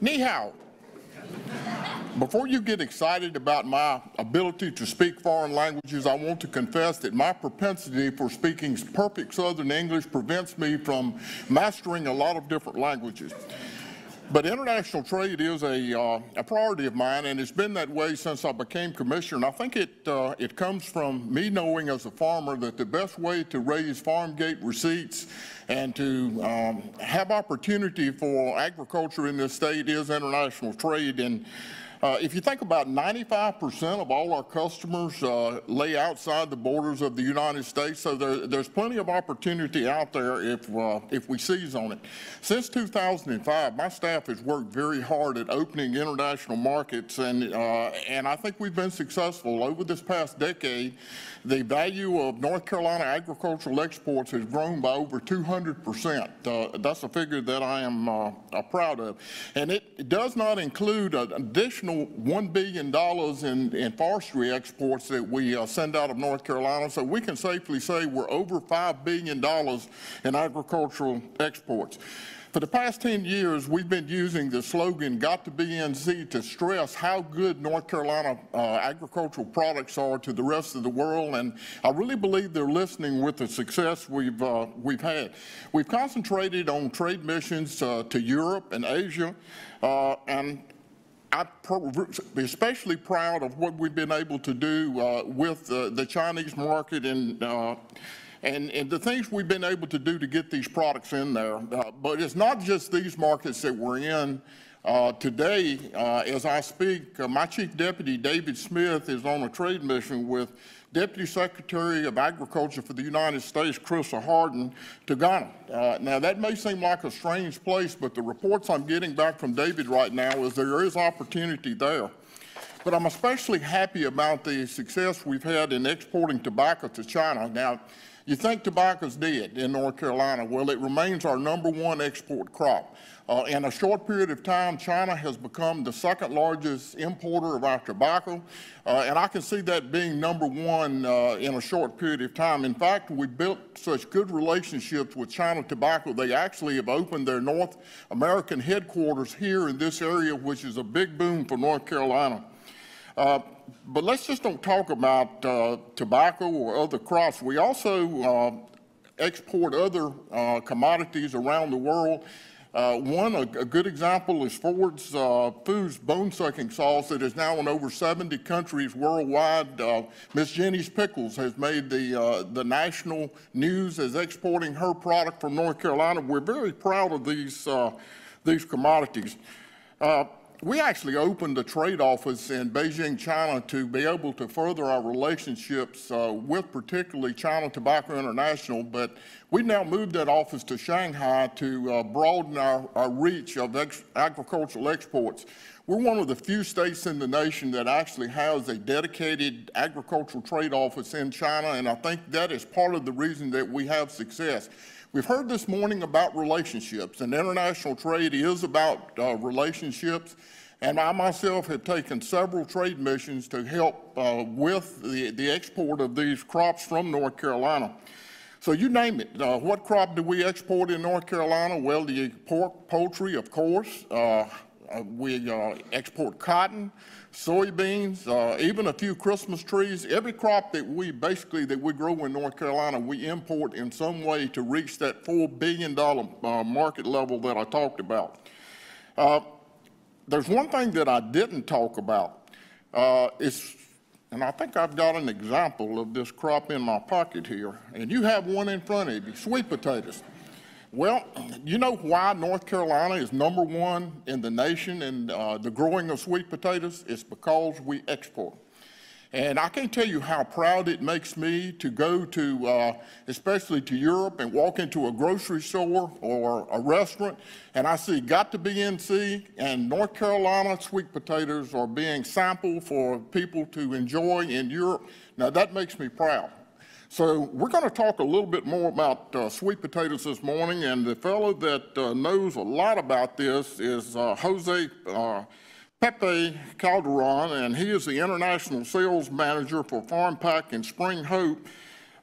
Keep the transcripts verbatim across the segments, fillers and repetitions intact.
Ni hao. Before you get excited about my ability to speak foreign languages, I want to confess that my propensity for speaking perfect Southern English prevents me from mastering a lot of different languages. But international trade is a, uh, a priority of mine, and it's been that way since I became commissioner. And I think it, uh, it comes from me knowing as a farmer that the best way to raise farm gate receipts and to um, have opportunity for agriculture in this state is international trade. And uh, if you think about ninety-five percent of all our customers uh, lay outside the borders of the United States, so there, there's plenty of opportunity out there if, uh, if we seize on it. Since two thousand five, my staff has worked very hard at opening international markets, and, uh, and I think we've been successful. Over this past decade, the value of North Carolina agricultural exports has grown by over two hundred percent. Uh, that's a figure that I am uh, proud of. And it, it does not include an additional one billion dollars in, in forestry exports that we uh, send out of North Carolina, so we can safely say we're over five billion dollars in agricultural exports. For the past ten years, we've been using the slogan, "Got to be N C," to stress how good North Carolina uh, agricultural products are to the rest of the world, and I really believe they're listening with the success we've, uh, we've had. We've concentrated on trade missions uh, to Europe and Asia, uh, and I'm especially proud of what we've been able to do uh, with uh, the Chinese market and, uh, and, and the things we've been able to do to get these products in there. Uh, but it's not just these markets that we're in. Uh, today, uh, as I speak, uh, my chief deputy, David Smith, is on a trade mission with Deputy Secretary of Agriculture for the United States, Chris Hardin, to Ghana. Uh, now, that may seem like a strange place, but the reports I'm getting back from David right now is there is opportunity there. But I'm especially happy about the success we've had in exporting tobacco to China. Now, you think tobacco's dead in North Carolina. Well, it remains our number one export crop. Uh, in a short period of time, China has become the second largest importer of our tobacco, uh, and I can see that being number one uh, in a short period of time. In fact, we built such good relationships with China Tobacco, they actually have opened their North American headquarters here in this area, which is a big boom for North Carolina. Uh, but let's just don't talk about uh, tobacco or other crops. We also uh, export other uh, commodities around the world. Uh, one, a, a good example is Ford's uh, Foods bone-sucking sauce that is now in over seventy countries worldwide. Uh, Miss Jenny's Pickles has made the, uh, the national news as exporting her product from North Carolina. We're very proud of these, uh, these commodities. Uh, We actually opened a trade office in Beijing, China, to be able to further our relationships uh, with particularly China Tobacco International, but we've now moved that office to Shanghai to uh, broaden our, our reach of ex agricultural exports. We're one of the few states in the nation that actually has a dedicated agricultural trade office in China, and I think that is part of the reason that we have success. We've heard this morning about relationships, and international trade is about uh, relationships, and I myself have taken several trade missions to help uh, with the, the export of these crops from North Carolina. So you name it. Uh, what crop do we export in North Carolina? Well, the pork, poultry, of course. Uh, we uh, export cotton, soybeans, uh, even a few Christmas trees. Every crop that we basically that we grow in North Carolina, we import in some way to reach that four billion dollars uh, market level that I talked about. Uh, there's one thing that I didn't talk about. Uh, it's, and I think I've got an example of this crop in my pocket here, and you have one in front of you, sweet potatoes. Well, you know why North Carolina is number one in the nation in uh, the growing of sweet potatoes? It's because we export. And I can't tell you how proud it makes me to go to, uh, especially to Europe, and walk into a grocery store or a restaurant, and I see Got to Be N C, and North Carolina sweet potatoes are being sampled for people to enjoy in Europe. Now, that makes me proud. So we're going to talk a little bit more about uh, sweet potatoes this morning, and the fellow that uh, knows a lot about this is uh, Jose uh, Pepe Calderon, and he is the International Sales Manager for FarmPak and Spring Hope.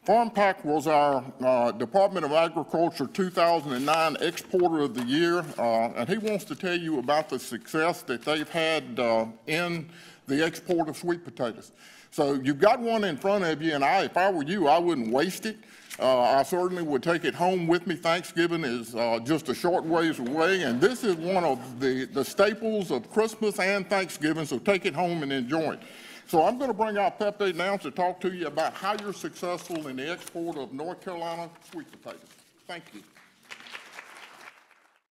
FarmPak was our uh, Department of Agriculture two thousand nine Exporter of the Year, uh, and he wants to tell you about the success that they've had uh, in the export of sweet potatoes. So you've got one in front of you, and I, if I were you, I wouldn't waste it. Uh, I certainly would take it home with me. Thanksgiving is uh, just a short ways away, and this is one of the, the staples of Christmas and Thanksgiving, so take it home and enjoy it. So I'm going to bring out Pepe now to talk to you about how you're successful in the export of North Carolina sweet potatoes. Thank you.